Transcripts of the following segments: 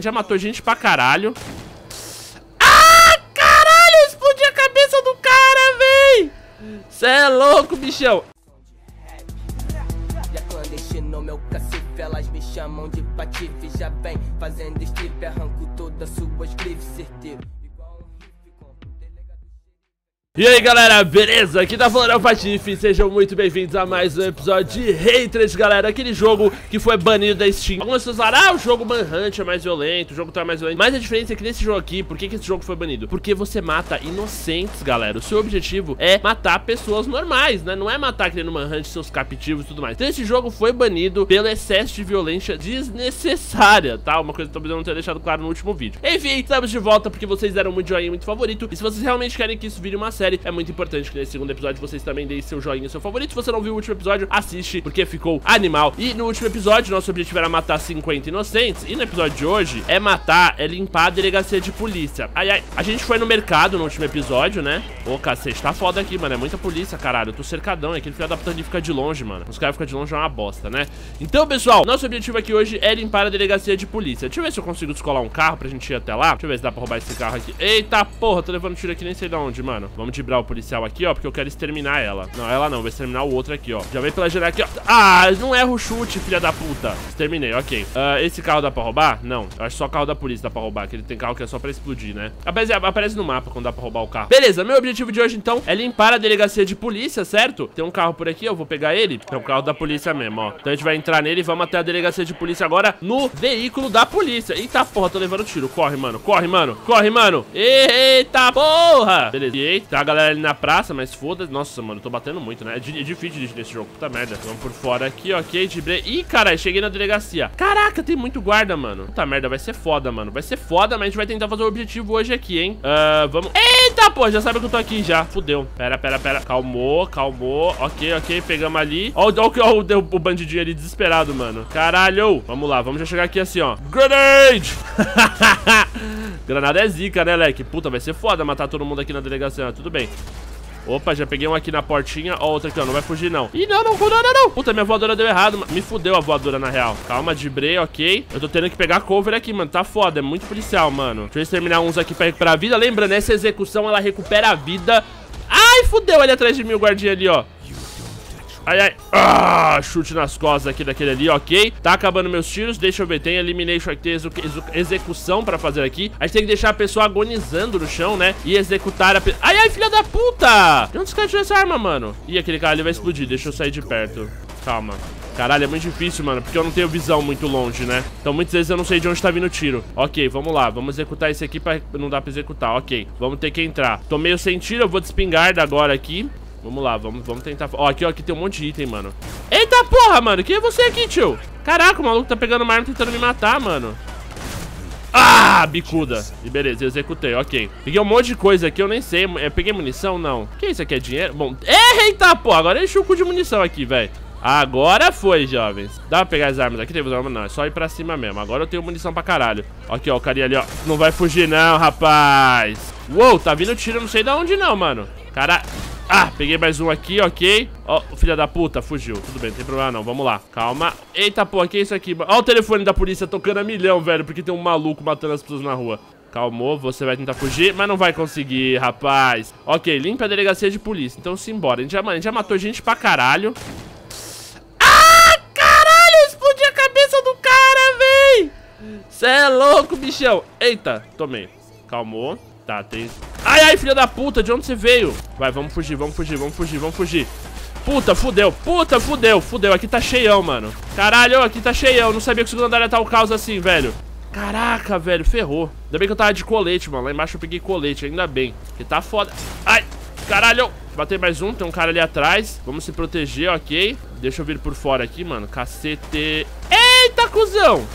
Já matou gente pra caralho. Ah, caralho, eu explodi a cabeça do cara, véi. Cê é louco, bichão. Meu cacife, elas me chamam de Patife. Já vem fazendo strip, arranco todas suas grifes, certeiro. E aí galera, beleza? Aqui tá falando é o Patife, sejam muito bem-vindos a mais um episódio de Hatred, galera. Aquele jogo que foi banido da Steam. Algumas pessoas falaram, ah, o jogo Manhunt é mais violento, o jogo tá mais violento. Mas a diferença é que nesse jogo aqui, por que esse jogo foi banido? Porque você mata inocentes, galera. O seu objetivo é matar pessoas normais, né? Não é matar que nem no Manhunt, seus captivos e tudo mais. Então esse jogo foi banido pelo excesso de violência desnecessária, tá? Uma coisa que talvez eu não tenha deixado claro no último vídeo. Enfim, estamos de volta porque vocês deram muito joinha, muito favorito. E se vocês realmente querem que isso vire uma série, é muito importante que nesse segundo episódio vocês também deem seu joinha, seu favorito. Se você não viu o último episódio, assiste, porque ficou animal. E no último episódio, nosso objetivo era matar 50 inocentes. E no episódio de hoje, é matar, é limpar a delegacia de polícia. Ai, ai. A gente foi no mercado no último episódio, né? Ô, cacete, tá foda aqui, mano. É muita polícia, caralho. Eu tô cercadão. É aquele filho da puta de ficar de longe, mano. Os caras ficam de longe é uma bosta, né? Então, pessoal, nosso objetivo aqui hoje é limpar a delegacia de polícia. Deixa eu ver se eu consigo descolar um carro pra gente ir até lá. Deixa eu ver se dá pra roubar esse carro aqui. Eita, porra. Tô levando tiro aqui, nem sei de onde, mano. Vamos driblar o policial aqui, ó, porque eu quero exterminar ela. Não, ela não, vou exterminar o outro aqui, ó. Já vem pela janela aqui, ó. Ah, não erra o chute, filha da puta. Exterminei, ok. Esse carro dá pra roubar? Não, eu acho só carro da polícia dá pra roubar, que ele tem carro que é só pra explodir, né? Aparece no mapa quando dá pra roubar o carro. Beleza, meu objetivo de hoje, então, é limpar a delegacia de polícia, certo? Tem um carro por aqui, eu vou pegar ele. É o carro da polícia mesmo, ó. Então a gente vai entrar nele e vamos até a delegacia de polícia agora no veículo da polícia. Eita porra, tô levando tiro. Corre, mano, corre, mano, corre, mano. Eita porra. Beleza, eita. Tá a galera ali na praça, mas foda-se. Nossa, mano, eu tô batendo muito, né? É difícil nesse jogo, puta merda. Vamos por fora aqui, ok, driblei. Ih, caralho, cheguei na delegacia. Caraca, tem muito guarda, mano. Puta merda, vai ser foda, mano. Vai ser foda, mas a gente vai tentar fazer o objetivo hoje aqui, hein? Vamos... Eita, pô, já sabe que eu tô aqui já. Fudeu. Pera. Calmou, calmou. Ok, pegamos ali. Ó, o bandidinho ali desesperado, mano. Caralho. Vamos lá, vamos já chegar aqui assim, ó. Grenade! Granada é zica, né, leque? Puta, vai ser foda matar todo mundo aqui na delegacia. Tudo bem. Opa, já peguei um aqui na portinha. Ó, outro aqui, ó. Não vai fugir, não. Ih, não. Puta, minha voadora deu errado. Me fudeu a voadora, na real. Calma, dibrei, ok. Eu tô tendo que pegar cover aqui, mano. Tá foda. É muito policial, mano. Deixa eu exterminar uns aqui pra recuperar a vida. Lembrando, essa execução, ela recupera a vida. Ai, fudeu ali atrás de mim o guardinha ali, ó. Ai, ai. Ah, chute nas costas aqui daquele ali, ok. Tá acabando meus tiros, deixa eu ver. Tem elimination aqui, tem execução pra fazer aqui. A gente tem que deixar a pessoa agonizando no chão, né? E executar a pessoa. Ai, ai, filha da puta! De onde os caras tiraram essa arma, mano? Ih, aquele cara ali vai explodir, deixa eu sair de perto. Calma. Caralho, é muito difícil, mano, porque eu não tenho visão muito longe, né? Então muitas vezes eu não sei de onde tá vindo o tiro. Ok, vamos lá, vamos executar esse aqui pra... Não dá pra executar, ok. Vamos ter que entrar. Tô meio sem tiro, eu vou de espingarda agora aqui. Vamos lá, vamos tentar... Ó, aqui tem um monte de item, mano. Eita porra, mano, quem é você aqui, tio? Caraca, o maluco tá pegando uma arma tentando me matar, mano. Ah, bicuda. E beleza, eu executei, ok. Peguei um monte de coisa aqui, eu nem sei. Peguei munição? Não. Que isso aqui é dinheiro? Bom, eita porra, agora enche o cu de munição aqui, velho. Agora foi, jovens. Dá pra pegar as armas aqui? Teve arma? Não, é só ir pra cima mesmo. Agora eu tenho munição pra caralho. Aqui, ó, o carinha ali, ó. Não vai fugir não, rapaz. Uou, tá vindo tiro, não sei de onde não, mano. Caralho. Ah, peguei mais um aqui, ok. Ó, filha da puta, fugiu. Tudo bem, não tem problema não, vamos lá. Calma. Eita, pô, que é isso aqui? Ó o telefone da polícia tocando a milhão, velho. Porque tem um maluco matando as pessoas na rua. Calmou, você vai tentar fugir, mas não vai conseguir, rapaz. Ok, limpa a delegacia de polícia. Então simbora, a gente já matou gente pra caralho. Ah, caralho, eu explodi a cabeça do cara, véi. Cê é louco, bichão. Eita, tomei. Calmou. Tá, tem... Ai, ai, filha da puta, de onde você veio? Vai, vamos fugir. Puta, fudeu. Aqui tá cheião, mano. Caralho, aqui tá cheião. Não sabia que o segundo andar ia estar o caos assim, velho. Caraca, velho, ferrou. Ainda bem que eu tava de colete, mano. Lá embaixo eu peguei colete, ainda bem. Que tá foda. Ai, caralho. Batei mais um, tem um cara ali atrás. Vamos se proteger, ok. Deixa eu vir por fora aqui, mano. Cacete. Eita, cuzão.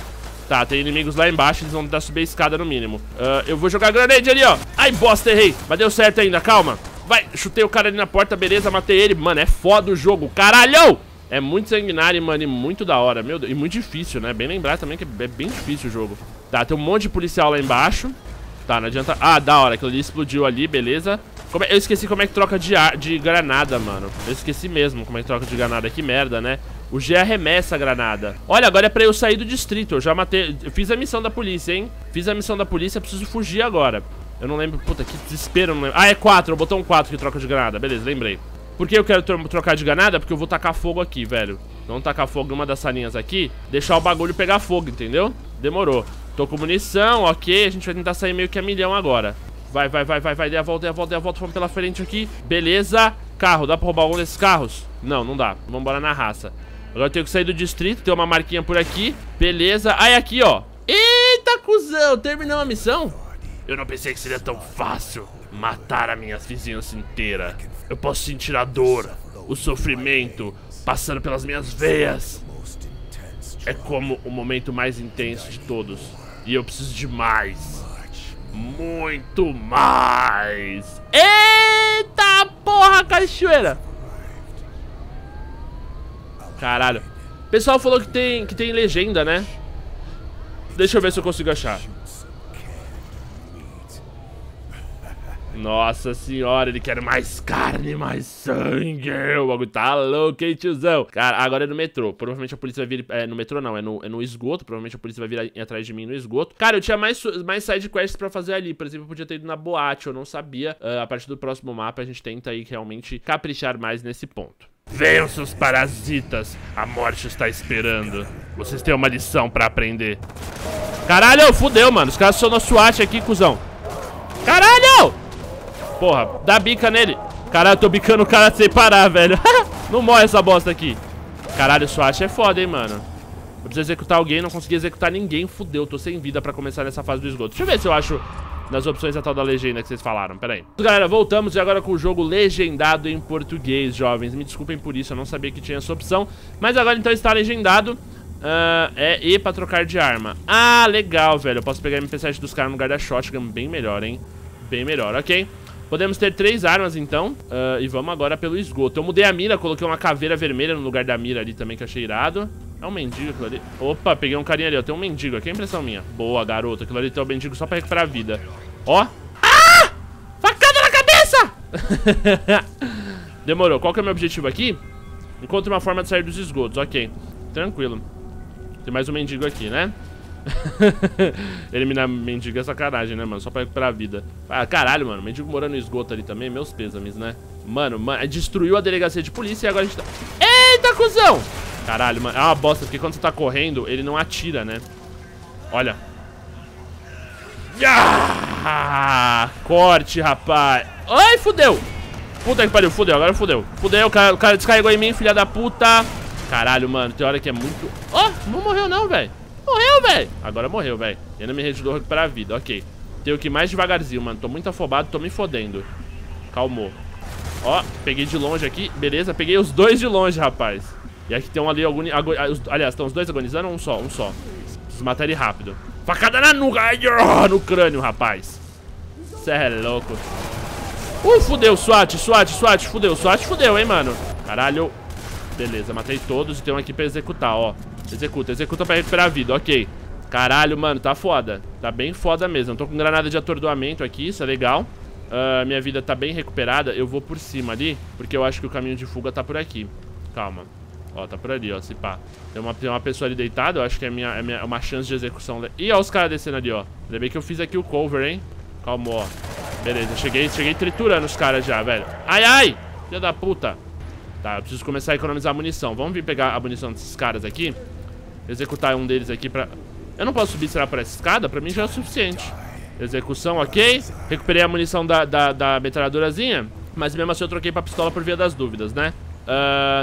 Tá, tem inimigos lá embaixo, eles vão tentar subir a escada no mínimo. Eu vou jogar granade ali, ó. Ai, bosta, errei. Mas deu certo ainda, calma. Vai, chutei o cara ali na porta, beleza, matei ele. Mano, é foda o jogo, caralho! É muito sanguinário, mano, e muito da hora, meu Deus. E muito difícil, né? Bem lembrar também que é bem difícil o jogo. Tá, tem um monte de policial lá embaixo. Tá, não adianta... Ah, da hora, aquilo ali explodiu ali, beleza. Eu esqueci como é que troca de granada, mano. Eu esqueci mesmo como é que troca de granada, que merda, né? O G arremessa a granada. Olha, agora é pra eu sair do distrito. Eu já matei... Eu fiz a missão da polícia, hein? Fiz a missão da polícia, preciso fugir agora. Eu não lembro... Puta, que desespero, eu não lembro. Ah, é 4. É o botão 4 que troca de granada. Beleza, lembrei. Por que eu quero trocar de granada? Porque eu vou tacar fogo aqui, velho. Vamos tacar fogo em uma das salinhas aqui. Deixar o bagulho pegar fogo, entendeu? Demorou. Tô com munição, ok. A gente vai tentar sair meio que a milhão agora. Vai, vai, vai, vai, vai. Dê a volta. Vamos pela frente aqui. Beleza. Carro. Dá pra roubar um desses carros? Não, não dá. Vamos embora na raça. Agora eu tenho que sair do distrito. Tem uma marquinha por aqui. Beleza. Aí, aqui, ó. Eita, cuzão. Terminamos a missão? Eu não pensei que seria tão fácil matar a minha vizinhança inteira. Eu posso sentir a dor, o sofrimento passando pelas minhas veias. É como o momento mais intenso de todos. E eu preciso de mais. Muito mais. Eita porra, cachoeira. Caralho. O pessoal falou que tem legenda, né? Deixa eu ver se eu consigo achar. Nossa senhora, ele quer mais carne, mais sangue. O bagulho tá louco, hein, tiozão? Cara, agora é no metrô. Provavelmente a polícia vai vir... É, no metrô não, é no esgoto. Provavelmente a polícia vai vir atrás de mim no esgoto. Cara, eu tinha mais side quests pra fazer ali. Por exemplo, eu podia ter ido na boate, eu não sabia. A partir do próximo mapa, a gente tenta aí realmente caprichar mais nesse ponto. Venham, seus parasitas. A morte está esperando. Vocês têm uma lição pra aprender. Caralho, fudeu, mano. Os caras são na SWAT aqui, cuzão. Caralho! Porra, dá bica nele. Caralho, eu tô bicando o cara sem parar, velho. Não morre essa bosta aqui. Caralho, o SWAT é foda, hein, mano. Eu preciso executar alguém, não consegui executar ninguém. Fudeu, tô sem vida pra começar nessa fase do esgoto. Deixa eu ver se eu acho nas opções a tal da legenda que vocês falaram, pera aí. Galera, voltamos e agora com o jogo legendado em português, jovens. Me desculpem por isso, eu não sabia que tinha essa opção. Mas agora então está legendado. É E pra trocar de arma. Ah, legal, velho, eu posso pegar a MP7 dos caras no lugar da shotgun, bem melhor, hein. Bem melhor, ok. Podemos ter 3 armas, então. E vamos agora pelo esgoto. Eu mudei a mira, coloquei uma caveira vermelha no lugar da mira ali também, que achei irado. É um mendigo aquilo ali. Opa, peguei um carinha ali, ó. Tem um mendigo aqui, é impressão minha. Boa, garoto. Aquilo ali tem um mendigo só pra recuperar a vida. Ó. Ah! Facada na cabeça! Demorou. Qual que é o meu objetivo aqui? Encontre uma forma de sair dos esgotos. Ok. Tranquilo. Tem mais um mendigo aqui, né? Eliminar mendigo é sacanagem, né, mano? Só pra recuperar a vida. Ah, caralho, mano. Mendigo morando no esgoto ali também. Meus pêsames, né? Mano, destruiu a delegacia de polícia e agora a gente tá... Eita, cuzão! Caralho, mano. É uma bosta, porque quando você tá correndo, ele não atira, né? Olha. Ah! Corte, rapaz. Ai, fudeu. Puta que pariu, fudeu. Agora fudeu. Fudeu, o cara descarregou em mim, filha da puta. Caralho, mano. Tem hora que é muito... Ó, oh, não morreu não, velho. Morreu, velho. Agora morreu, velho. E ainda me ajudou a recuperar a vida, ok. Tenho que ir mais devagarzinho, mano. Tô muito afobado, tô me fodendo. Calmou. Ó, peguei de longe aqui. Beleza, peguei os dois de longe, rapaz. E aqui tem um ali, algum... Aliás, estão os dois agonizando ou um só? Um só. Preciso matar ele rápido. Facada na nuca. Ai, no crânio, rapaz. Cê é louco. Fudeu, SWAT. Fudeu, SWAT, fudeu, hein, mano. Caralho. Beleza, matei todos e tem um aqui pra executar, ó. Executa pra recuperar a vida, ok. Caralho, mano, tá foda. Tá bem foda mesmo, eu tô com granada de atordoamento aqui. Isso é legal. Minha vida tá bem recuperada, eu vou por cima ali. Porque eu acho que o caminho de fuga tá por aqui. Calma, ó, tá por ali, ó. Se pá, tem uma pessoa ali deitada. Eu acho que é uma chance de execução. Ih, ó os caras descendo ali, ó. Ainda bem que eu fiz aqui o cover, hein. Calma, ó. Beleza, cheguei triturando os caras já, velho. Ai, ai, filha da puta. Tá, eu preciso começar a economizar munição. Vamos vir pegar a munição desses caras aqui. Executar um deles aqui pra... Eu não posso subir, será, pra essa escada? Pra mim já é o suficiente. Execução, ok. Recuperei a munição da metralhadorazinha. Mas mesmo assim eu troquei pra pistola por via das dúvidas, né?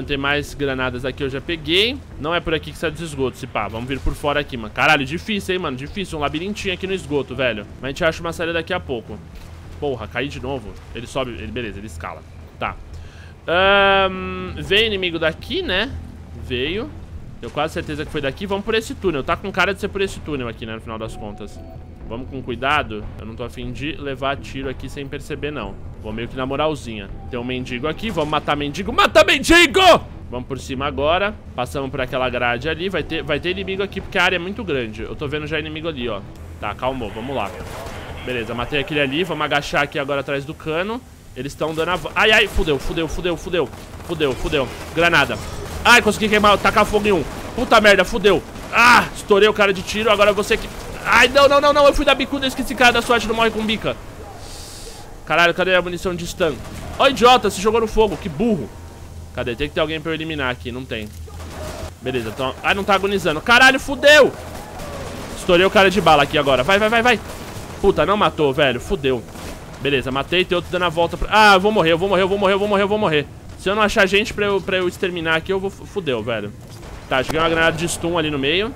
Tem mais granadas aqui, eu já peguei. Não é por aqui que sai dos esgotos, se pá. Vamos vir por fora aqui, mano. Caralho, difícil, hein, mano. Difícil, um labirintinho aqui no esgoto, velho. Mas a gente acha uma saída daqui a pouco. Porra, caí de novo. Ele sobe, beleza, ele escala. Tá. Veio inimigo daqui, né? Veio. Tenho quase certeza que foi daqui. Vamos por esse túnel. Tá com cara de ser por esse túnel aqui, né? No final das contas. Vamos com cuidado. Eu não tô a fim de levar tiro aqui sem perceber, não. Vou meio que na moralzinha. Tem um mendigo aqui. Vamos matar mendigo. Mata mendigo! Vamos por cima agora. Passamos por aquela grade ali. Vai ter inimigo aqui porque a área é muito grande. Eu tô vendo já inimigo ali, ó. Tá, calmou. Vamos lá. Beleza, matei aquele ali. Vamos agachar aqui agora atrás do cano. Eles estão dando a... Ai, ai, fudeu. Granada. Ai, consegui queimar, tacar fogo em um. Puta merda, fudeu. Ah, estourei o cara de tiro, agora você que... Ai, não, não, não, não, eu fui dar bicuda, esqueci, cara da SWAT não morre com bica. Caralho, cadê a munição de stun? Ó, idiota, se jogou no fogo, que burro. Cadê? Tem que ter alguém pra eu eliminar aqui, não tem. Beleza, então... Ai, não tá agonizando. Caralho, fudeu! Estourei o cara de bala aqui agora. Vai, vai, vai, vai. Puta, não matou, velho, fudeu. Beleza, matei, tem outro dando a volta pra... Ah, eu vou morrer, eu vou morrer, eu vou morrer, eu vou morrer, eu vou morrer. Se eu não achar gente pra eu exterminar aqui, eu vou... Fudeu, velho. Tá, joguei uma granada de stun ali no meio.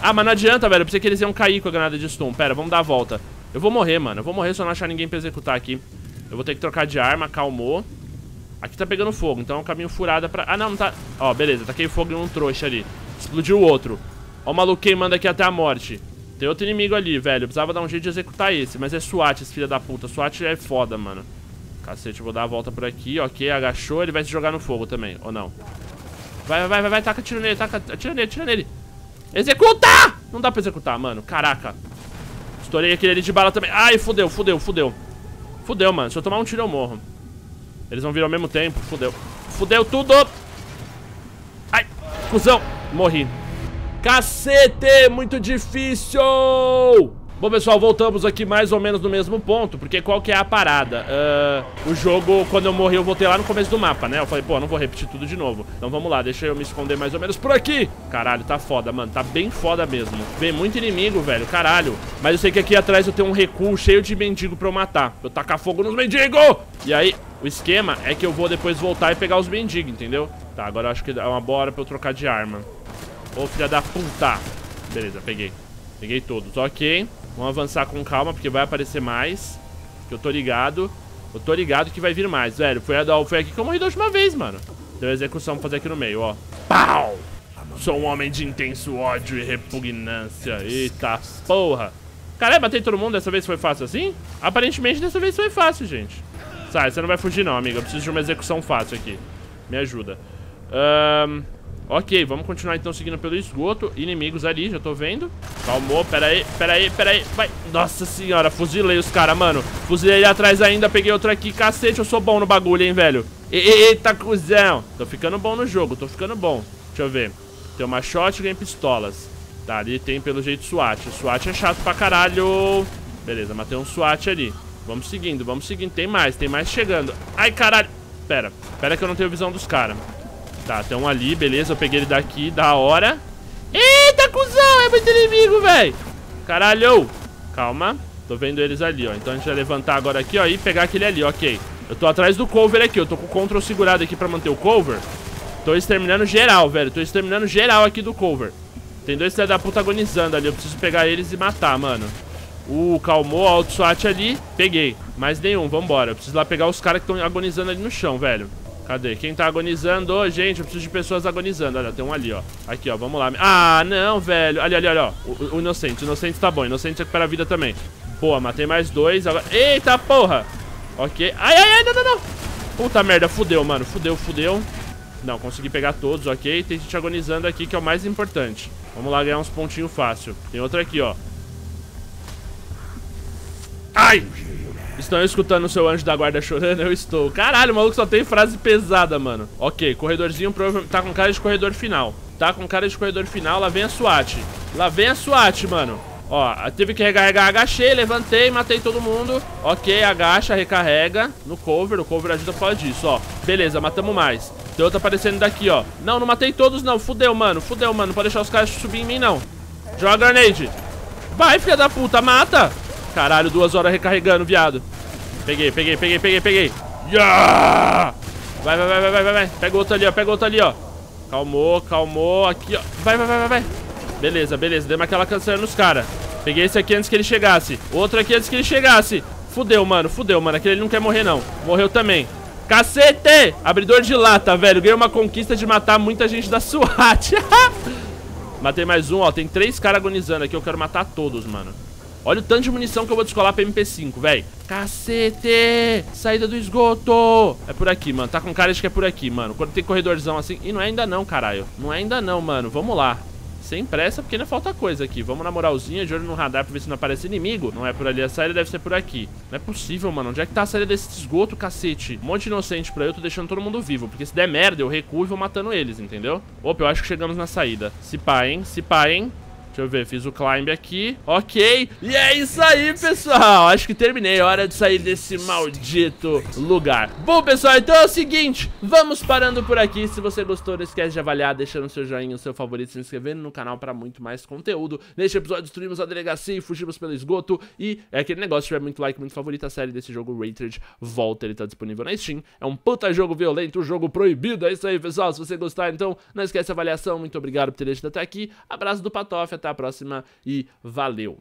Ah, mas não adianta, velho, eu pensei que eles iam cair com a granada de stun. Pera, vamos dar a volta. Eu vou morrer, mano, eu vou morrer se eu não achar ninguém pra executar aqui. Eu vou ter que trocar de arma, calmou. Aqui tá pegando fogo, então é um caminho furado pra... Ah, não, não tá... Ó, beleza, taquei fogo em um trouxa ali. Explodiu o outro. Ó o maluco queimando aqui até a morte. Tem outro inimigo ali, velho. Eu precisava dar um jeito de executar esse. Mas é SWAT, esse filho da puta. SWAT é foda, mano. Cacete, eu vou dar a volta por aqui. Ok, agachou. Ele vai se jogar no fogo também, ou não? Vai, vai, vai, vai. Taca, tiro nele, taca. Atira nele, atira nele. Executa! Não dá pra executar, mano. Caraca. Estourei aquele ali de bala também. Ai, fudeu, fudeu, fudeu. Fudeu, mano. Se eu tomar um tiro, eu morro. Eles vão vir ao mesmo tempo. Fudeu. Fudeu tudo. Ai, cuzão. Morri. Cacete, muito difícil. Bom, pessoal, voltamos aqui mais ou menos no mesmo ponto. Porque qual que é a parada? O jogo, quando eu morri, eu voltei lá no começo do mapa, né? Eu falei, pô, não vou repetir tudo de novo. Então vamos lá, deixa eu me esconder mais ou menos por aqui. Caralho, tá foda, mano, tá bem foda mesmo. Vem muito inimigo, velho, caralho. Mas eu sei que aqui atrás eu tenho um recuo cheio de mendigo pra eu matar. Eu tacar fogo nos mendigos. E aí, o esquema é que eu vou depois voltar e pegar os mendigos, entendeu? Tá, agora eu acho que é uma boa hora pra eu trocar de arma. Ô, filha da puta. Beleza, peguei. Peguei todos, ok. Vamos avançar com calma, porque vai aparecer mais. Que eu tô ligado. Eu tô ligado que vai vir mais, velho. Foi aqui que eu morri da última vez, mano. Deu a execução pra fazer aqui no meio, ó. Pau! Sou um homem de intenso ódio e repugnância. Eita porra. Caralho, batei todo mundo, dessa vez foi fácil assim? Aparentemente dessa vez foi fácil, gente. Sai, você não vai fugir não, amigo. Eu preciso de uma execução fácil aqui. Me ajuda. Ok, vamos continuar então seguindo pelo esgoto. Inimigos ali, já tô vendo. Calmou, peraí, peraí, peraí. Vai. Nossa senhora, fuzilei os caras, mano. Fuzilei ali atrás ainda, peguei outro aqui. Cacete, eu sou bom no bagulho, hein, velho. Eita, cuzão. Tô ficando bom no jogo, tô ficando bom. Deixa eu ver. Tem uma shotgun e pistolas. Tá, ali tem pelo jeito SWAT. SWAT é chato pra caralho. Beleza, matei um SWAT ali. Vamos seguindo, vamos seguindo. Tem mais chegando. Ai, caralho. Pera, pera que eu não tenho visão dos caras. Tá, tem um ali, beleza, eu peguei ele daqui, da hora. Eita, cuzão, é muito inimigo, velho. Caralho. Calma, tô vendo eles ali, ó. Então a gente vai levantar agora aqui, ó, e pegar aquele ali, ok. Eu tô atrás do cover aqui, eu tô com o control segurado aqui pra manter o cover. Tô exterminando geral, velho, tô exterminando geral aqui do cover. Tem dois filhos da puta agonizando ali, eu preciso pegar eles e matar, mano. Calmou, alto SWAT ali, peguei. Mais nenhum, vambora, eu preciso lá pegar os caras que estão agonizando ali no chão, velho. Cadê? Quem tá agonizando? Ô, gente, eu preciso de pessoas agonizando. Olha, tem um ali, ó. Aqui, ó, vamos lá. Ah, não, velho. Ali, ali, olha, ó. O inocente. O inocente tá bom. O inocente recupera a vida também. Boa, matei mais dois. Agora... Eita, porra. Ok. Ai, ai, ai, não, não, não. Puta merda, fudeu, mano. Fudeu, fudeu. Não, consegui pegar todos, ok. Tem gente agonizando aqui, que é o mais importante. Vamos lá ganhar uns pontinhos fácil. Tem outro aqui, ó. Ai! Estão escutando o seu anjo da guarda chorando? Eu estou. Caralho, o maluco só tem frase pesada, mano. Ok, corredorzinho provavelmente tá com cara de corredor final. Tá com cara de corredor final, lá vem a SWAT. Lá vem a SWAT, mano. Ó, teve que recarregar, agachei, levantei, matei todo mundo. Ok, agacha, recarrega. No cover, o cover ajuda por causa disso, ó. Beleza, matamos mais. Tem outro aparecendo daqui, ó. Não, não matei todos não, fudeu, mano. Fudeu, mano, não pode deixar os caras subir em mim, não. Joga a grenade. Vai, filha da puta, mata. Caralho, 2 horas recarregando, viado. Peguei, peguei, peguei, peguei, peguei. Yeah! Vai, vai, vai, vai, vai, vai. Pega outro ali, ó, pega outro ali, ó. Calmou, calmou, aqui, ó. Vai, vai, vai, vai, vai. Beleza, beleza, demos aquela cancelada nos caras. Peguei esse aqui antes que ele chegasse. Outro aqui antes que ele chegasse. Fudeu, mano, fudeu, mano. Aquele ele não quer morrer, não. Morreu também. Cacete! Abridor de lata, velho. Ganhei uma conquista de matar muita gente da SWAT. Matei mais um, ó. Tem 3 caras agonizando aqui, eu quero matar todos, mano. Olha o tanto de munição que eu vou descolar pra MP5, velho. Cacete! Saída do esgoto! É por aqui, mano. Tá com cara de que é por aqui, mano. Quando tem corredorzão assim... Ih, não é ainda não, caralho. Não é ainda não, mano. Vamos lá. Sem pressa, porque ainda falta coisa aqui. Vamos na moralzinha, de olho no radar pra ver se não aparece inimigo. Não é por ali a saída, deve ser por aqui. Não é possível, mano. Onde é que tá a saída desse esgoto, cacete? Um monte de inocente pra eu, tô deixando todo mundo vivo. Porque se der merda, eu recuo e vou matando eles, entendeu? Opa, eu acho que chegamos na saída. Se pá, hein? Se pá, hein? Deixa eu ver, fiz o climb aqui. Ok, e é isso aí, pessoal. Acho que terminei, hora de sair desse maldito lugar. Bom, pessoal, então é o seguinte, vamos parando por aqui. Se você gostou, não esquece de avaliar, deixando seu joinha, o seu favorito, se inscrevendo no canal para muito mais conteúdo. Neste episódio destruímos a delegacia e fugimos pelo esgoto. E é aquele negócio, se tiver muito like, muito favorito, a série desse jogo Hatred volta, ele tá disponível na Steam. É um puta jogo violento, um jogo proibido. É isso aí, pessoal, se você gostar, então não esquece a avaliação. Muito obrigado por ter deixado até aqui. Abraço do Patife, até a próxima e valeu!